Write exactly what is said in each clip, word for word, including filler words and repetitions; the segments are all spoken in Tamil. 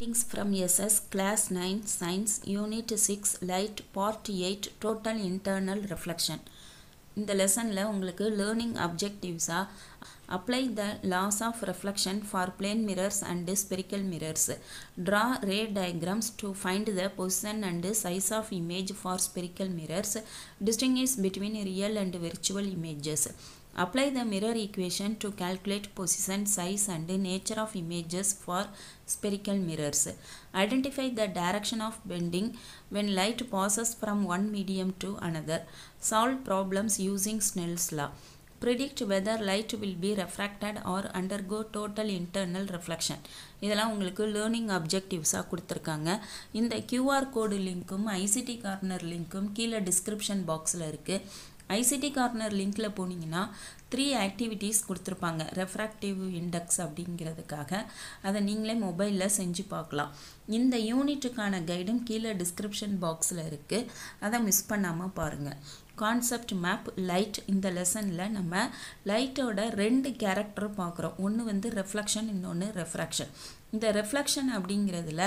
Greetings from S S Class nine Science Unit six Light Part eight Total Internal Reflection. In the lesson, learning objectives are apply the laws of reflection for plane mirrors and spherical mirrors. Draw ray diagrams to find the position and size of image for spherical mirrors. Distinguish between real and virtual images. Apply the mirror equation to calculate position, size and nature of images for spherical mirrors. Identify the direction of bending when light passes from one medium to another. Solve problems using Snell's law. Predict whether light will be refracted or undergo total internal reflection. இதெல்லாம் உங்களுக்கு லேர்னிங் அப்ஜெக்டிவ்ஸாக கொடுத்துருக்காங்க. இந்த கியூஆர் கோடு லிங்க்கும் ஐசிடி கார்னர் லிங்க்கும் கீழே டிஸ்கிரிப்ஷன் பாக்ஸில் இருக்குது. ஐசிடி கார்னர் லிங்கில் போனீங்கன்னா த்ரீ ஆக்டிவிட்டீஸ் கொடுத்துருப்பாங்க ரெஃப்ராக்டிவ் இண்டெக்ஸ் அப்படிங்கிறதுக்காக. அதை நீங்களே மொபைலில் செஞ்சு பார்க்கலாம். இந்த யூனிட்டுக்கான கைடும் கீழே டிஸ்கிரிப்ஷன் பாக்ஸில் இருக்குது. அதை மிஸ் பண்ணாமல் பாருங்கள். Concept map light. இந்த லெசனில் நம்ம லைட்டோட ரெண்டு கேரக்டர் பார்க்குறோம். ஒன்று வந்து ரெஃப்ளெக்ஷன், இன்னொன்று ரெஃப்ராக்ஷன். இந்த ரெஃப்ளெக்ஷன் அப்படிங்கிறதுல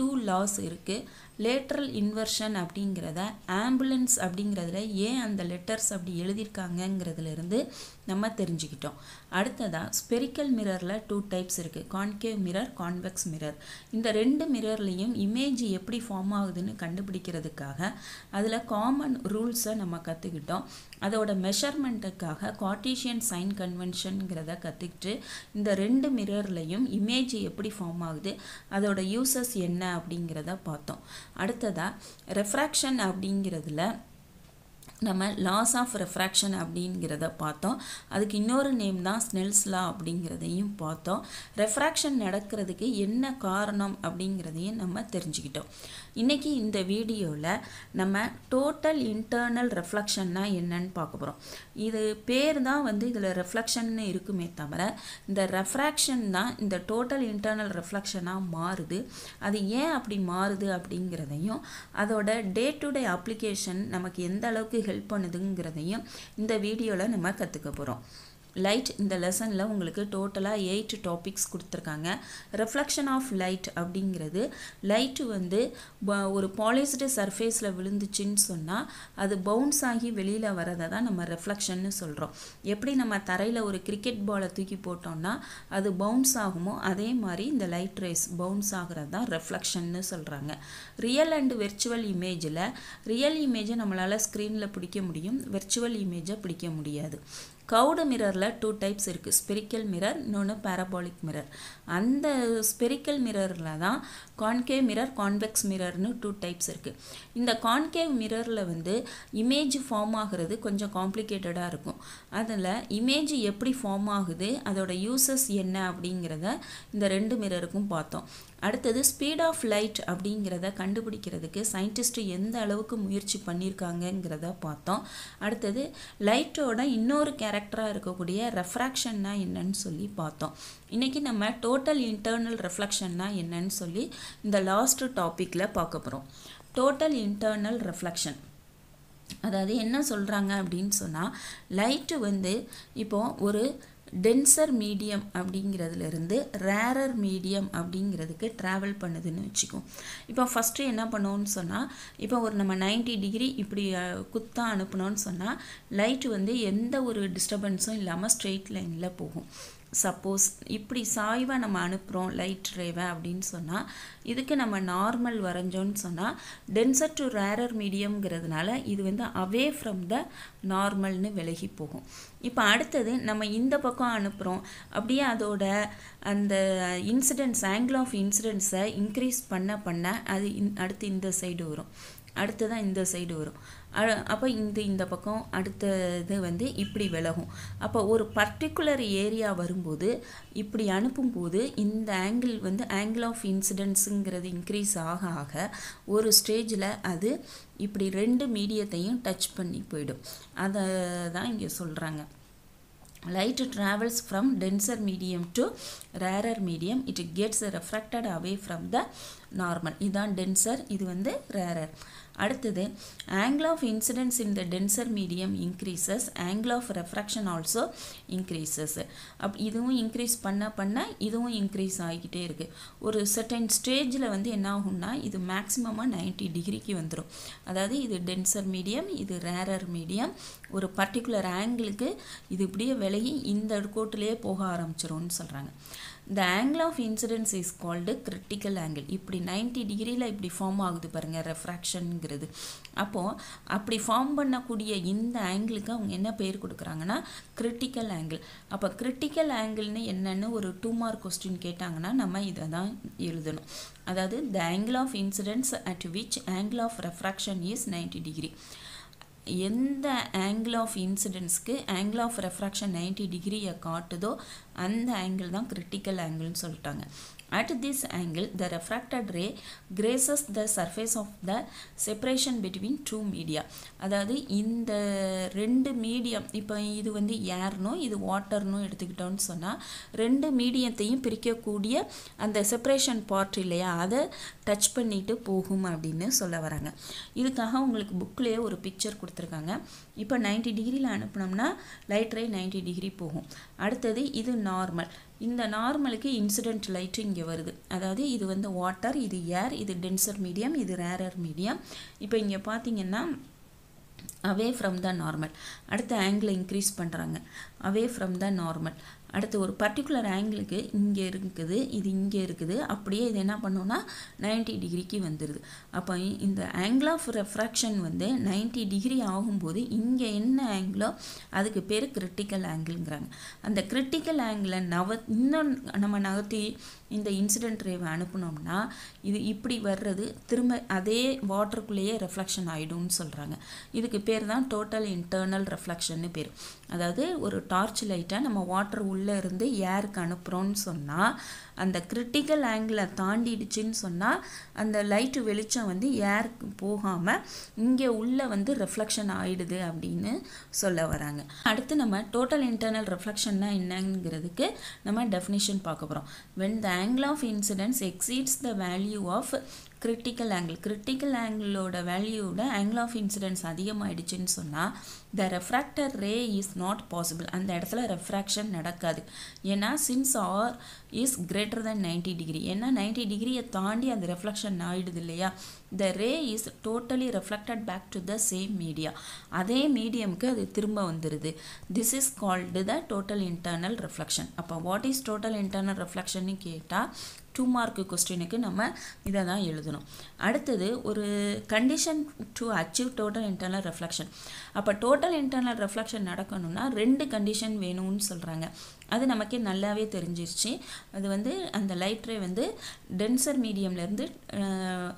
டூ லாஸ் இருக்குது. லேட்ரல் இன்வர்ஷன் அப்படிங்கிறத ஆம்புலன்ஸ் அப்படிங்கிறதுல ஏன் அந்த லெட்டர்ஸ் அப்படி எழுதியிருக்காங்கங்கிறதுலேருந்து நம்ம தெரிஞ்சுக்கிட்டோம். அடுத்ததாக ஸ்பெரிக்கல் மிரரில் டூ டைப்ஸ் இருக்குது, கான்கேவ் மிரர், கான்வெக்ஸ் மிரர். இந்த ரெண்டு மிரர்லேயும் இமேஜ் எப்படி ஃபார்ம் ஆகுதுன்னு கண்டுபிடிக்கிறதுக்காக அதில் காமன் ரூல்ஸை நம்ம கற்றுக்கிட்டோம். அதோட மெஷர்மெண்ட்டுக்காக கார்டீஷியன் சைன் கன்வென்ஷனுங்கிறத கற்றுக்கிட்டு இந்த ரெண்டு மிரர்லையும் இமேஜ் எப்படி ஃபார்ம் ஆகுது, அதோட யூசஸ் என்ன அப்படிங்கிறத பார்த்தோம். அடுத்ததாக ரெஃப்ராக்ஷன் அப்படிங்கிறதுல நம்ம லாஸ் ஆஃப் ரெஃப்ராக்ஷன் அப்படிங்கிறத பார்த்தோம். அதுக்கு இன்னொரு நேம் தான் ஸ்னெல்ஸ் லா அப்படிங்கிறதையும் பார்த்தோம். ரெஃப்ராக்ஷன் நடக்கிறதுக்கு என்ன காரணம் அப்படிங்கிறதையும் நம்ம தெரிஞ்சுக்கிட்டோம். இன்றைக்கி இந்த வீடியோவில் நம்ம டோட்டல் இன்டர்னல் ரெஃப்ளெக்ஷன்னா என்னன்னு பார்க்க போகிறோம். இது பேர் தான் வந்து இதில் ரெஃப்ளெக்ஷன்னு இருக்குமே தவிர இந்த ரெஃப்ராக்ஷன் தான் இந்த டோட்டல் இன்டர்னல் ரெஃப்ளெக்ஷனாக மாறுது. அது ஏன் அப்படி மாறுது அப்படிங்கிறதையும் அதோட டே டு டே அப்ளிகேஷன் நமக்கு எந்த அளவுக்கு ஹெல்ப் பண்ணுதுங்கிறதையும் இந்த வீடியோவில் நம்ம கற்றுக்க போகிறோம். லைட். இந்த லெசனில் உங்களுக்கு டோட்டலாக எயிட் டாபிக்ஸ் கொடுத்துருக்காங்க. ரெஃப்ளெக்ஷன் ஆஃப் லைட் அப்படிங்கிறது லைட்டு வந்து ஒரு பாலிஸ்டு சர்ஃபேஸில் விழுந்துச்சின்னு சொன்னால் அது பவுன்ஸ் ஆகி வெளியில் வரதை தான் நம்ம ரெஃப்ளெக்ஷன்னு சொல்கிறோம். எப்படி நம்ம தரையில் ஒரு கிரிக்கெட் பாலை தூக்கி போட்டோம்னா அது பவுன்ஸ் ஆகுமோ அதே மாதிரி இந்த லைட் ரேஸ் பவுன்ஸ் ஆகிறது தான் ரெஃப்ளெக்ஷன்னு சொல்கிறாங்க. ரியல் அண்டு வெர்ச்சுவல் இமேஜில் ரியல் இமேஜை நம்மளால் ஸ்க்ரீனில் பிடிக்க முடியும், வெர்ச்சுவல் இமேஜை பிடிக்க முடியாது. கவுடு மிரரில் டூ டைப்ஸ் இருக்குது, ஸ்பெரிக்கல் மிரர், இன்னொன்று பேரபாலிக் மிரர். அந்த ஸ்பெரிக்கல் மிரரில் தான் கான்கேவ் மிரர், கான்வெக்ஸ் மிரர்னு டூ டைப்ஸ் இருக்குது. இந்த கான்கேவ் மிரரில் வந்து இமேஜ் ஃபார்ம் ஆகிறது கொஞ்சம் காம்ப்ளிகேட்டடாக இருக்கும். அதில் இமேஜ் எப்படி ஃபார்ம் ஆகுது, அதோட யூசஸ் என்ன அப்படிங்கிறத இந்த ரெண்டு மிரருக்கும் பார்த்தோம். அடுத்தது ஸ்பீட் ஆஃப் லைட் அப்படிங்கிறத கண்டுபிடிக்கிறதுக்கு சயின்டிஸ்ட்டு எந்த அளவுக்கு முயற்சி பண்ணியிருக்காங்கங்கிறத பார்த்தோம். அடுத்தது லைட்டோட இன்னொரு கேரக்டராக இருக்கக்கூடிய ரெஃப்ராக்ஷன்னா என்னன்னு சொல்லி பார்த்தோம். இன்றைக்கி நம்ம டோட்டல் இன்டர்னல் ரெஃப்ளெக்ஷன்னா என்னன்னு சொல்லி இந்த லாஸ்ட் டாப்பிக்கில் பார்க்க போகிறோம். டோட்டல் இன்டர்னல் ரெஃப்ளெக்ஷன் அதாவது என்ன சொல்கிறாங்க அப்படின்னு சொன்னால், லைட்டு வந்து இப்போது ஒரு டென்சர் மீடியம் அப்படிங்கிறதுலேருந்து ரேரர் மீடியம் அப்படிங்கிறதுக்கு ட்ராவல் பண்ணுதுன்னு வச்சுக்கோம். இப்போ ஃபஸ்ட்டு என்ன பண்ணுவோன்னு சொன்னால், இப்போ ஒரு நம்ம நைன்டி டிகிரி இப்படி குத்தா அனுப்பினோன்னு சொன்னால் லைட்டு வந்து எந்த ஒரு டிஸ்டர்பன்ஸும் இல்லாமல் ஸ்ட்ரெயிட் லைனில் போகும். சப்போஸ் இப்படி சாய்வாக நம்ம அனுப்புகிறோம் லைட் ரேவை அப்படின்னு சொன்னால், இதுக்கு நம்ம நார்மல் வரைஞ்சோன்னு சொன்னால் டென்சர் டு ரேரர் மீடியம்ங்கிறதுனால இது வந்து அவே ஃப்ரம் த நார்மல்னு விலகி போகும். இப்போ அடுத்தது நம்ம இந்த பக்கம் அனுப்புகிறோம், அப்படியே அதோட அந்த இன்சிடென்ட்ஸ், ஆங்கிள் ஆஃப் இன்சிடென்ட்ஸை இன்க்ரீஸ் பண்ண பண்ண அது இன் அடுத்து இந்த சைடு வரும், அடுத்ததான் இந்த சைடு வரும், அப்போ இந்த இந்த பக்கம் அடுத்தது வந்து இப்படி விலகும். அப்போ ஒரு பர்டிகுலர் ஏரியா வரும்போது இப்படி அனுப்பும்போது இந்த ஆங்கிள் வந்து ஆங்கிள் ஆஃப் இன்சிடென்ஸுங்கிறது இன்க்ரீஸ் ஆக ஆக ஒரு ஸ்டேஜில் அது இப்படி ரெண்டு மீடியத்தையும் டச் பண்ணி போயிடும். அதை தான் இங்கே சொல்கிறாங்க. Light travels from denser medium to rarer medium. It gets refracted away from the normal. இதான் denser, இது வந்து rarer. அடுத்தது angle of incidence in the denser medium increases, angle of refraction also increases. அப் இதுவும் increase பண்ண பண்ண இதுவும் increase ஆகிட்டே இருக்கு. ஒரு certain stageல வந்து என்ன ஆகும்னா இது maximum ninety டிகிரிக்கு வந்துடும். அதாவது இது denser medium, இது rarer medium. ஒரு particular angle-க்கு இது இப்படியே விலகி இந்த கோட்டிலே போக ஆரம்பிச்சிரும்னு சொல்றாங்க. The angle of incidence is called critical angle. இப்படி ninety டிகிரியில் இப்படி ஃபார்ம் ஆகுது பாருங்கள் ரெஃப்ராக்ஷனுங்கிறது. அப்போது அப்படி ஃபார்ம் பண்ணக்கூடிய இந்த ஆங்கிளுக்கு அவங்க என்ன பேர் கொடுக்குறாங்கன்னா கிரிட்டிக்கல் ஆங்கிள். அப்போ கிரிட்டிக்கல் ஆங்கிள்னு என்னென்னு ஒரு டூ மார்க் கொஸ்டின் கேட்டாங்கன்னா நம்ம இதை தான் எழுதணும். அதாவது the angle of incidence at which angle of refraction is ninety degree. எந்த angle of incidence-க்கு angle of refraction ninety degree-யை காட்டுதோ அந்த angle தான் critical angle-ன்னு சொல்லிட்டாங்க. At this angle, the refracted ray grazes the surface of the separation between two media. அதாவது இந்த ரெண்டு மீடியம், இப்போ இது வந்து ஏர்னோ இது வாட்டர்னோ எடுத்துக்கிட்டோன்னு சொன்னால் ரெண்டு மீடியத்தையும் பிரிக்கக்கூடிய அந்த செப்பரேஷன் பார்ட் இல்லையா, அதை டச் பண்ணிட்டு போகும் அப்படின்னு சொல்ல வராங்க. இதுக்காக உங்களுக்கு புக்லேயே ஒரு பிக்சர் கொடுத்துருக்காங்க. இப்போ நைன்டி டிகிரியில் அனுப்பினோம்னா லைட் ரே நைன்டி டிகிரி போகும். அடுத்தது இது நார்மல். இந்த நார்மலுக்கு இன்சிடென்ட் லைட்டு இங்கே வருது. அதாவது இது வந்து வாட்டர், இது ஏர், இது டென்சர் மீடியம், இது ரேரர் மீடியம். இப்போ இங்கே பார்த்தீங்கன்னா அவே ஃப்ரம் த நார்மல். அடுத்த ஆங்கிளை இன்க்ரீஸ் பண்ணுறாங்க அவே ஃப்ரம் த நார்மல். அடுத்து ஒரு பர்டிகுலர் ஆங்கிளுக்கு இங்கே இருக்குது, இது இங்கே இருக்குது, அப்படியே இது என்ன பண்ணோன்னா நைன்டி டிகிரிக்கு வந்துடுது. அப்போ இந்த ஆங்கிள் ஆஃப் ரெஃப்ராக்ஷன் வந்து நைன்டி டிகிரி ஆகும்போது இங்கே என்ன ஆங்கிளோ அதுக்கு பேர் கிரிட்டிக்கல் ஆங்கிள்ங்கிறாங்க. அந்த கிரிட்டிக்கல் ஆங்கிளை நவ இன்னும் நம்ம நகர்த்தி இந்த இன்சிடென்ட் ரேவை அனுப்புனோம்னா இது இப்படி வர்றது திரும்ப அதே வாட்டருக்குள்ளேயே ரெஃப்ளெக்ஷன் ஆகிடும்னு சொல்கிறாங்க. இதுக்கு பேர் தான் டோட்டல் இன்டர்னல் ரெஃப்ளெக்ஷன்னு பேர். அதாவது ஒரு டார்ச் லைட்டை நம்ம வாட்டர் உள்ளே இருந்து ஏருக்கு அனுப்புகிறோன்னு சொன்னால் அந்த கிரிட்டிக்கல் ஆங்கிளை தாண்டிடுச்சின்னு சொன்னால் அந்த லைட்டு வெளிச்சம் வந்து ஏருக்கு போகாமல் இங்கே உள்ளே வந்து ரெஃப்ளெக்ஷன் ஆகிடுது அப்படின்னு சொல்ல வராங்க. அடுத்து நம்ம டோட்டல் இன்டர்னல் ரெஃப்ளெக்ஷன்னா என்னங்கிறதுக்கு நம்ம டெஃபினிஷன் பார்க்க போகிறோம். When the angle of incidence exceeds the value of critical angle, critical ஆங்கிளோட வேல்யூட ஆங்கிள் ஆஃப் இன்சிடென்ஸ் அதிகமாகிடுச்சின்னு சொன்னால் the ரெஃப்ராக்டர் ray is not possible. அந்த இடத்துல ரெஃப்ராக்ஷன் நடக்காது. ஏன்னா since R is greater then ninety degree, ஏன்னா நைன்டி டிகிரியை தாண்டி அந்த ரெஃப்ளெக்ஷன் ஆகிடுது இல்லையா. The ray is totally reflected back to the same media, அதே மீடியமுக்கு அது திரும்ப வந்துடுது. This is called the total internal reflection. அப்போ வாட் இஸ் டோட்டல் இன்டர்னல் ரெஃப்ளெக்ஷன்னு கேட்டால் டூ மார்க்கு கொஸ்டினுக்கு நம்ம இதை தான் எழுதணும். அடுத்தது ஒரு condition to achieve total internal reflection. அப்போ டோட்டல் இன்டர்னல் ரெஃப்ளெக்ஷன் நடக்கணும்னா ரெண்டு கண்டிஷன் வேணும்னு சொல்கிறாங்க. அது நமக்கே நல்லாவே தெரிஞ்சிருச்சு. அது வந்து அந்த லைட்ரே வந்து டென்சர் மீடியம்லேருந்து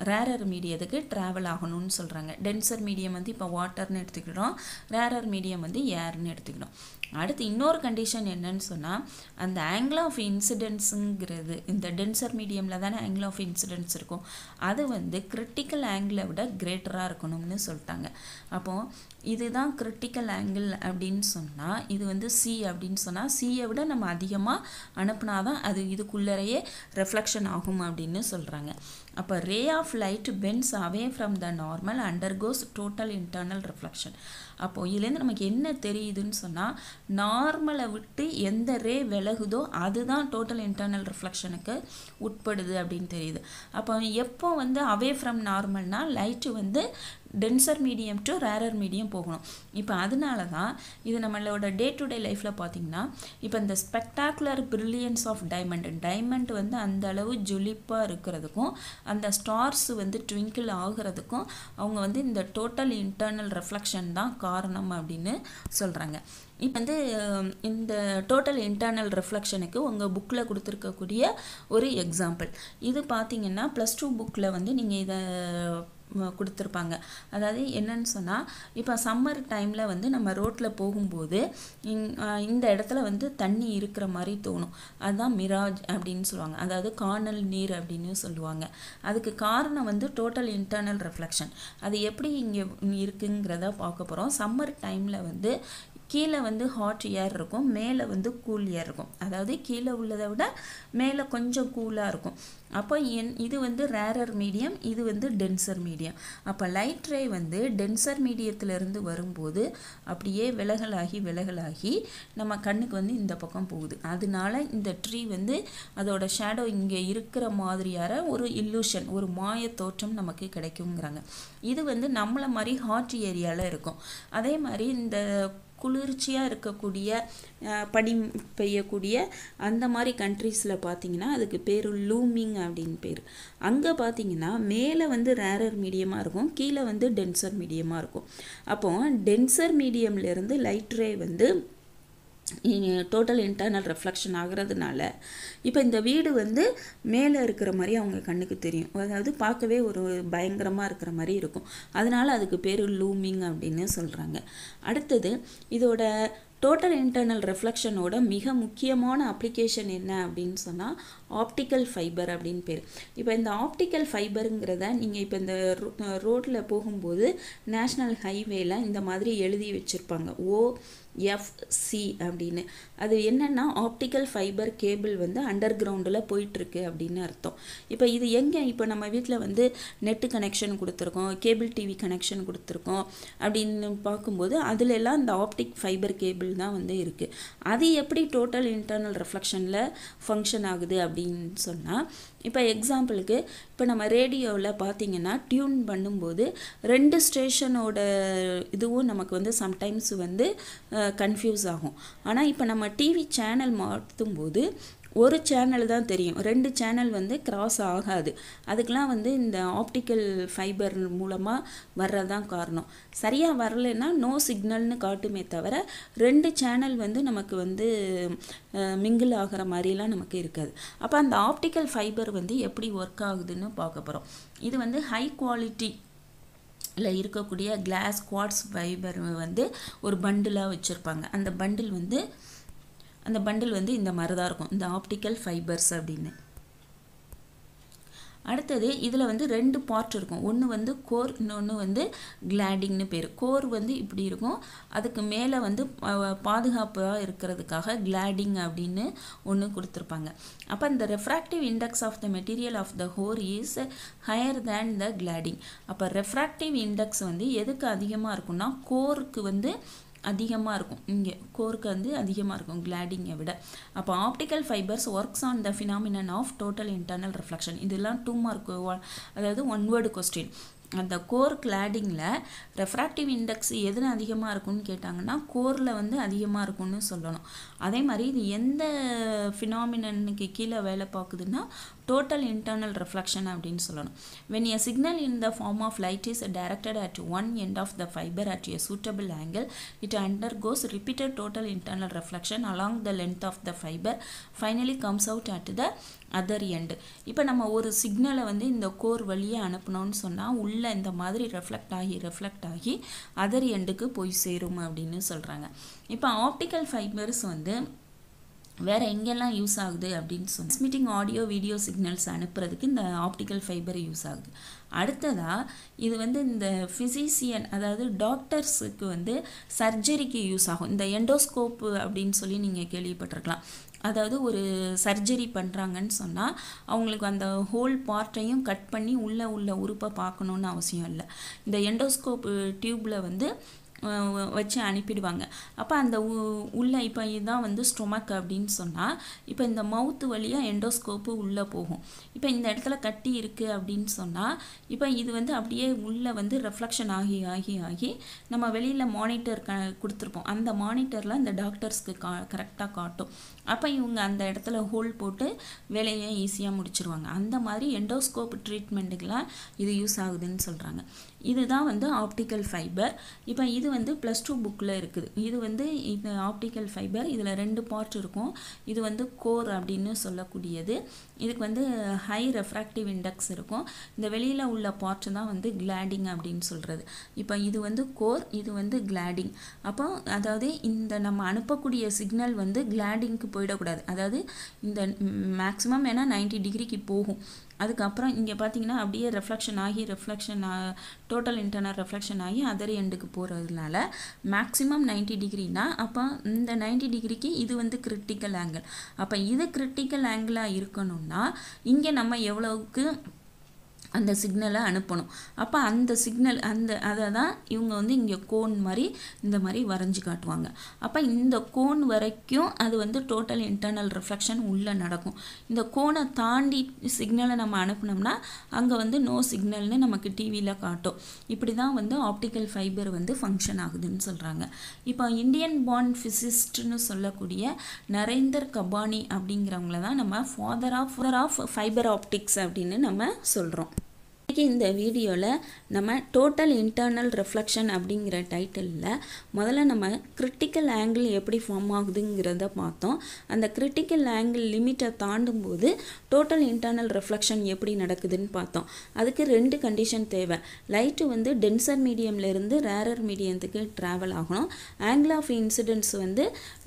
ரேரர் மீடியத்துக்கு ட்ராவல் ஆகணும்னு சொல்கிறாங்க. டென்சர் மீடியம் வந்து இப்போ வாட்டர்னு எடுத்துக்கிறோம், ரேரர் மீடியம் வந்து ஏர்னு எடுத்துக்கிறோம். அடுத்து இன்னொரு கண்டிஷன் என்னன்னு சொன்னால் அந்த ஆங்கிள் ஆஃப் இன்சிடென்ஸுங்கிறது இந்த டென்சர் மீடியமில் தானே ஆங்கிள் ஆஃப் இன்சிடென்ஸ் இருக்கும், அது வந்து கிரிட்டிக்கல் ஆங்கிளை விட கிரேட்டராக இருக்கணும்னு சொல்லிட்டாங்க. அப்போது இதுதான் கிரிட்டிக்கல் ஆங்கிள் அப்படின்னு சொன்னால் இது வந்து சி அப்படின்னு சொன்னால் சியை விட நம்ம அதிகமாக அனுப்புனாதான் அது இதுக்குள்ளேயே ரெஃப்ளெக்ஷன் ஆகும் அப்படின்னு சொல்கிறாங்க. அப்போ ray of light bends away from the normal undergoes total internal reflection. அப்போது இதுலேருந்து நமக்கு என்ன தெரியுதுன்னு சொன்னால் நார்மலை விட்டு எந்த ரே விலகுதோ அதுதான் டோட்டல் இன்டர்னல் ரெஃப்ளெக்ஷனுக்கு உட்படுது அப்படின்னு தெரியுது. அப்போ எப்போ வந்து அவே ஃப்ரம் நார்மல்னால் லைட்டு வந்து denser medium to rarer medium போகணும். இப்போ அதனால தான் இது நம்மளோட டே டு டே லைஃப்பில் பார்த்திங்கன்னா இப்போ இந்த spectacular brilliance of diamond, diamond வந்து அந்த அளவு ஜொலிப்பாக இருக்கிறதுக்கும் அந்த ஸ்டார்ஸ் வந்து ட்விங்கிள் ஆகிறதுக்கும் அவங்க வந்து இந்த டோட்டல் இன்டர்னல் ரெஃப்ளெக்ஷன் தான் காரணம் அப்படின்னு சொல்கிறாங்க. இப்போ வந்து இந்த டோட்டல் இன்டர்னல் ரெஃப்ளெக்ஷனுக்கு உங்கள் புக்கில் கொடுத்துருக்கக்கூடிய ஒரு எக்ஸாம்பிள் இது பார்த்திங்கன்னா ப்ளஸ் டூ புக்கில் வந்து நீங்கள் இதை கொடுத்துருப்பாங்க. அதாவது என்னன்னு சொன்னால் இப்போ சம்மர் டைமில் வந்து நம்ம ரோட்டில் போகும்போது இந்த இடத்துல வந்து தண்ணி இருக்கிற மாதிரி தோணும், அதுதான் மிராஜ் அப்படின்னு சொல்லுவாங்க. அதாவது காணல் நீர் அப்படின்னு சொல்லுவாங்க. அதுக்கு காரணம் வந்து டோட்டல் இன்டர்னல் ரெஃப்ளெக்ஷன். அது எப்படி இங்கே இருக்குங்கிறத பார்க்க போகிறோம். சம்மர் டைமில் வந்து கீழே வந்து ஹாட் ஏர் இருக்கும், மேலே வந்து கூல் ஏர் இருக்கும். அதாவது கீழே உள்ளதை விட மேலே கொஞ்சம் கூலாக இருக்கும். அப்போ என் இது வந்து ரேரர் மீடியம், இது வந்து டென்சர் மீடியம். அப்போ லைட் ரே வந்து டென்சர் மீடியத்திலிருந்து வரும்போது அப்படியே விலகலாகி விலகலாகி நம்ம கண்ணுக்கு வந்து இந்த பக்கம் போகுது. அதனால இந்த ட்ரீ வந்து அதோட ஷேடோ இங்கே இருக்கிற மாதிரியான ஒரு இல்லூஷன், ஒரு மாய தோற்றம் நமக்கு கிடைக்குங்கிறாங்க. இது வந்து நம்மளை மாதிரி ஹாட் ஏரியாவில் இருக்கும். அதே மாதிரி இந்த குளிர்ச்சியாக இருக்கக்கூடிய பனி பெய்யக்கூடிய அந்த மாதிரி கண்ட்ரீஸில் பார்த்திங்கன்னா அதுக்கு பேர் லூமிங் அப்படின்னு பேர். அங்கே பார்த்திங்கன்னா மேலே வந்து ரேரர் மீடியமாக இருக்கும், கீழே வந்து டென்சர் மீடியமாக இருக்கும். அப்போது டென்சர் மீடியம்லேருந்து லைட் ரே வந்து டோட்டல் இன்டர்னல் ரெஃப்ளெக்ஷன் ஆகிறதுனால இப்போ இந்த வீடு வந்து மேலே இருக்கிற மாதிரி அவங்க கண்ணுக்கு தெரியும். அதாவது பார்க்கவே ஒரு பயங்கரமாக இருக்கிற மாதிரி இருக்கும். அதனால் அதுக்கு பேர் லூமிங் அப்படின்னு சொல்கிறாங்க. அடுத்தது இதோட டோட்டல் இன்டர்னல் ரெஃப்ளெக்ஷனோட மிக முக்கியமான அப்ளிகேஷன் என்ன அப்படின்னு சொன்னால் ஆப்டிக்கல் ஃபைபர் அப்படின்னு பேர். இப்போ இந்த ஆப்டிக்கல் ஃபைபருங்கிறத நீங்கள் இப்போ இந்த ரோட்டில் போகும்போது நேஷ்னல் ஹைவேல இந்த மாதிரி எழுதி வச்சுருப்பாங்க ஓ எஃப் சி அப்படின்னு. அது என்னென்னா ஆப்டிக்கல் ஃபைபர் கேபிள் வந்து அண்டர் கிரவுண்டில் போயிட்டுருக்கு அப்படின்னு அர்த்தம். இப்போ இது எங்கே, இப்போ நம்ம வீட்டில் வந்து நெட்டு கனெக்ஷன் கொடுத்துருக்கோம், கேபிள் டிவி கனெக்ஷன் கொடுத்துருக்கோம் அப்படின்னு பார்க்கும்போது அதில் எல்லாம் இந்த ஆப்டிக் ஃபைபர் கேபிள் தான் வந்து இருக்குது. அது எப்படி டோட்டல் இன்டர்னல் ரெஃப்ளெக்ஷனில் ஃபங்க்ஷன் ஆகுது அப்படின்னு சொன்னால், இப்போ எக்ஸாம்பிளுக்கு இப்போ நம்ம ரேடியோவில் பார்த்திங்கன்னா டியூன் பண்ணும்போது ரெண்டு ஸ்டேஷனோட இதுவும் நமக்கு வந்து சம்டைம்ஸ் வந்து கன்ஃபியூஸ் ஆகும். ஆனால் இப்போ நம்ம டிவி சேனல் மாற்றும் போது ஒரு சேனல் தான் தெரியும், ரெண்டு சேனல் வந்து கிராஸ் ஆகாது. அதுக்கெலாம் வந்து இந்த ஆப்டிக்கல் ஃபைபர் மூலமாக வர்றதான் காரணம். சரியாக வரலைன்னா நோ சிக்னல்னு காட்டுமே தவிர ரெண்டு சேனல் வந்து நமக்கு வந்து மிங்கிள் ஆகிற மாதிரிலாம் நமக்கு இருக்காது. அப்போ அந்த ஆப்டிக்கல் ஃபைபர் வந்து எப்படி ஒர்க் ஆகுதுன்னு பார்க்க போகிறோம். இது வந்து ஹை குவாலிட்டி இல்லை இருக்கக்கூடிய கிளாஸ் குவாட்ஸ் ஃபைபர் வந்து ஒரு பண்டிலாக வச்சுருப்பாங்க. அந்த பண்டில் வந்து அந்த பண்டில் வந்து இந்த மாதிரி தான் இருக்கும், இந்த ஆப்டிக்கல் ஃபைபர்ஸ் அப்படின்னு. அடுத்தது இதில் வந்து ரெண்டு பார்ட் இருக்கும், ஒன்று வந்து கோர், இன்னொன்று வந்து கிளாடிங்னு பேர். கோர் வந்து இப்படி இருக்கும், அதுக்கு மேலே வந்து பாதுகாப்பாக இருக்கிறதுக்காக கிளாடிங் அப்படின்னு ஒன்று கொடுத்துருப்பாங்க. அப்போ இந்த refractive index of the material of the core is higher than the cladding. அப்போ ரெஃப்ராக்டிவ் இண்டெக்ஸ் வந்து எதுக்கு அதிகமாக இருக்குன்னா கோருக்கு வந்து அதிகமாக இருக்கும், இங்கே கோருக்கு வந்து அதிகமாக இருக்கும் கிளாடிங்கை விட. அப்போ optical fibres works on the phenomenon of total internal reflection. இதெல்லாம் டூ மார்க், அதாவது ஒன் வேர்டு கொஸ்டின். அந்த கோர் கிளாடிங்கில் ரெஃப்ராக்டிவ் இண்டெக்ஸ் எதுன்னு அதிகமாக இருக்குன்னு கேட்டாங்கன்னா கோரில் வந்து அதிகமாக இருக்குன்னு சொல்லணும். அதே மாதிரி இது எந்த ஃபினாமினனுக்கு கீழே வேலை பார்க்குதுன்னா டோட்டல் இன்டர்னல் ரெஃப்ளெக்ஷன் அப்படின்னு சொல்லணும். When a signal in the form of light is directed at one end of the fibre at a suitable angle, it undergoes repeated total internal reflection along the length of the fibre, finally comes out at the other end. இப்போ நம்ம ஒரு சிக்னலை வந்து இந்த கோர் வழியே அனுப்பினோன்னு சொன்னால் உள்ளே இந்த மாதிரி ரெஃப்ளெக்ட் ஆகி ரெஃப்ளெக்ட் ஆகி அதர் எண்டுக்கு போய் சேரும் அப்படின்னு சொல்கிறாங்க. இப்போ ஆப்டிக்கல் ஃபைபர்ஸ் வந்து வேறு எங்கெல்லாம் யூஸ் ஆகுது அப்படின்னு சொன்னால் டிரான்ஸ்மிட்டிங் ஆடியோ வீடியோ சிக்னல்ஸ் அனுப்புறதுக்கு இந்த ஆப்டிக்கல் ஃபைபர் யூஸ் ஆகுது. அடுத்ததாக இது வந்து இந்த ஃபிசிஷியன், அதாவது டாக்டர்ஸுக்கு வந்து சர்ஜரிக்கு யூஸ் ஆகும். இந்த எண்டோஸ்கோப்பு அப்படின்னு சொல்லி நீங்கள் கேள்விப்பட்டிருக்கலாம். அதாவது ஒரு சர்ஜரி பண்ணுறாங்கன்னு சொன்னால் அவங்களுக்கு அந்த ஹோல் பார்ட்டையும் கட் பண்ணி உள்ளே உள்ள உறுப்பை பார்க்கணுன்னு அவசியம் இல்லை, இந்த எண்டோஸ்கோப்பு டியூப்பில் வந்து வச்சு அனுப்பிடுவாங்க. அப்போ அந்த உள்ளே இப்போ இதுதான் வந்து ஸ்டொமக் அப்படின்னு சொன்னால் இப்போ இந்த மவுத்து வழியாக எண்டோஸ்கோப்பு உள்ளே போகும். இப்போ இந்த இடத்துல கட்டி இருக்குது அப்படின்னு சொன்னால் இப்போ இது வந்து அப்படியே உள்ளே வந்து ரெஃப்ளெக்ஷன் ஆகி ஆகி ஆகி நம்ம வெளியில் மானிட்டர் க கொடுத்துருப்போம், அந்த மானிட்டரில் அந்த டாக்டர்ஸ்க்கு கா கரெக்டாக காட்டும். அப்போ இவங்க அந்த இடத்துல ஹோல் போட்டு வேலையை ஈஸியாக முடிச்சிருவாங்க. அந்த மாதிரி எண்டோஸ்கோப் ட்ரீட்மெண்ட்டுக்கெலாம் இது யூஸ் ஆகுதுன்னு சொல்கிறாங்க. இதுதான் வந்து ஆப்டிக்கல் ஃபைபர். இப்போ இது வந்து ப்ளஸ் டூ புக்கில் இருக்குது. இது வந்து இந்த ஆப்டிக்கல் ஃபைபர், இதில் ரெண்டு பார்ட் இருக்கும். இது வந்து கோர் அப்படின்னு சொல்லக்கூடியது, இதுக்கு வந்து ஹை ரெஃப்ராக்டிவ் இண்டெக்ஸ் இருக்கும். இந்த வெளியில் உள்ள பார்ட் தான் வந்து கிளாடிங் அப்படின்னு சொல்கிறது. இப்போ இது வந்து கோர், இது வந்து கிளாடிங். அப்போ அதாவது இந்த நம்ம அனுப்பக்கூடிய சிக்னல் வந்து கிளாடிங்க்கு போயிடக்கூடாது, அதாவது இந்த மேக்ஸிமம் ஏன்னா நைன்டி டிகிரிக்கு போகும். அதுக்கப்புறம் இங்கே பார்த்தீங்கன்னா அப்படியே ரெஃப்ளெக்ஷன் ஆகி ரெஃப்ளெக்ஷன் டோட்டல் இன்டர்னல் ரெஃப்ளெக்ஷன் ஆகி அதர் எண்டுக்கு போகிறதுனால மேக்ஸிமம் நைன்டி டிகிரினா அப்போ இந்த நைன்டி டிகிரிக்கு இது வந்து கிரிட்டிக்கல் ஆங்கிள். அப்போ இது கிரிட்டிக்கல் ஆங்கிளாக இருக்கணும்னா இங்கே நம்ம எவ்வளவுக்கு அந்த சிக்னலை அனுப்பணும். அப்போ அந்த சிக்னல் அந்த அதை தான் இவங்க வந்து இங்கே கோன் மாதிரி இந்த மாதிரி வரைஞ்சி காட்டுவாங்க. அப்போ இந்த கோன் வரைக்கும் அது வந்து டோட்டல் இன்டர்னல் ரிஃப்ளெக்ஷன் உள்ளே நடக்கும். இந்த கோனை தாண்டி சிக்னலை நம்ம அனுப்பினோம்னா அங்கே வந்து நோ சிக்னல்னு நமக்கு டிவியில் காட்டும். இப்படி தான் வந்து ஆப்டிக்கல் ஃபைபர் வந்து ஃபங்க்ஷன் ஆகுதுன்னு சொல்கிறாங்க. இப்போ இந்தியன் பாண்ட் ஃபிசிஸ்ட்னு சொல்லக்கூடிய நரேந்தர் கபானி அப்படிங்கிறவங்கள தான் நம்ம father of father of fibre optics அப்படின்னு நம்ம சொல்கிறோம். இந்த வீடியோவில் நம்ம டோட்டல் இன்டர்னல் ரெஃப்ளெக்ஷன் அப்படிங்கிற டைட்டிலில் முதல்ல நம்ம கிரிட்டிக்கல் ஆங்கிள் எப்படி ஃபார்ம் ஆகுதுங்கிறத பார்த்தோம். அந்த கிரிட்டிக்கல் ஆங்கிள் லிமிட்டை தாண்டும் போது டோட்டல் இன்டர்னல் ரெஃப்ளெக்ஷன் எப்படி நடக்குதுன்னு பார்த்தோம். அதுக்கு ரெண்டு கண்டிஷன் தேவை. லைட்டு வந்து டென்சர் மீடியம்லேருந்து ரேரர் மீடியத்துக்கு ட்ராவல் ஆகணும். ஆங்கிள் ஆஃப் இன்சிடென்ட்ஸ் வந்து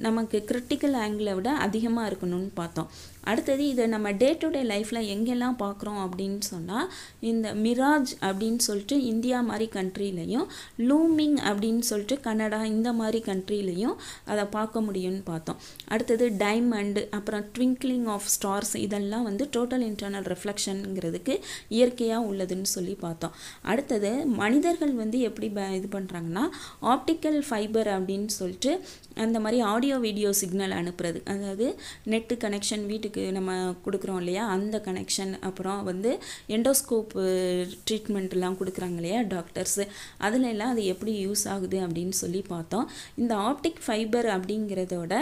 நமக்கு கிரிட்டிக்கல் ஆங்கிளை விட அதிகமாக இருக்கணும்னு பார்த்தோம். அடுத்தது இதை நம்ம டே டு டே லைஃப்பில் எங்கெல்லாம் பார்க்குறோம் அப்படின்னு சொன்னால் இந்த மிராஜ் அப்படின்னு சொல்லிட்டு இந்தியா மாதிரி கண்ட்ரிலையும் லூமிங் அப்படின்னு சொல்லிட்டு கனடா இந்த மாதிரி கண்ட்ரிலையும் அதை பார்க்க முடியும்னு பார்த்தோம். அடுத்தது டைமண்டு அப்புறம் ட்விங்கிளிங் ஆஃப் ஸ்டார்ஸ் இதெல்லாம் வந்து டோட்டல் இன்டர்னல் ரெஃப்ளெக்ஷனுங்கிறதுக்கு இயற்கையாக உள்ளதுன்னு சொல்லி பார்த்தோம். அடுத்தது மனிதர்கள் வந்து எப்படி இது பண்ணுறாங்கன்னா ஆப்டிக்கல் ஃபைபர் அப்படின்னு சொல்லிட்டு அந்த மாதிரி ஆடியோ வீடியோ சிக்னல் அனுப்புறது, அதாவது நெட்டு கனெக்ஷன் வீட்டுக்கு நம்ம கொடுக்குறோம் இல்லையா அந்த கனெக்ஷன், அப்புறம் வந்து எண்டோஸ்கோப் ட்ரீட்மெண்ட்லாம் கொடுக்குறாங்க இல்லையா டாக்டர்ஸு, அதில் எல்லாம் அது எப்படி யூஸ் ஆகுது அப்படின்னு சொல்லி பார்த்தோம். இந்த ஆப்டிக் ஃபைபர் அப்படிங்கிறதோட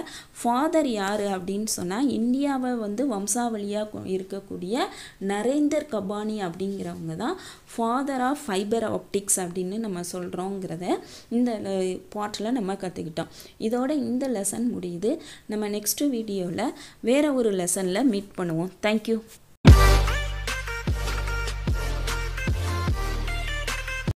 ஃபாதர் யார் அப்படின்னு சொன்னால் இந்தியாவை வந்து வம்சாவளியாக இருக்கக்கூடிய நரேந்தர் கபானி அப்படிங்கிறவங்க தான் ஃபாதர் ஆஃப் ஃபைபர் ஆப்டிக்ஸ் அப்படின்னு நம்ம சொல்கிறோங்கிறத இந்த பாட்டில் நம்ம கற்றுக்கிட்டோம். இதோ இந்த லெசன் முடியுது. நம்ம நெக்ஸ்ட் வீடியோவில் வேற ஒரு லெசனில் மீட் பண்ணுவோம். தேங்க்யூ.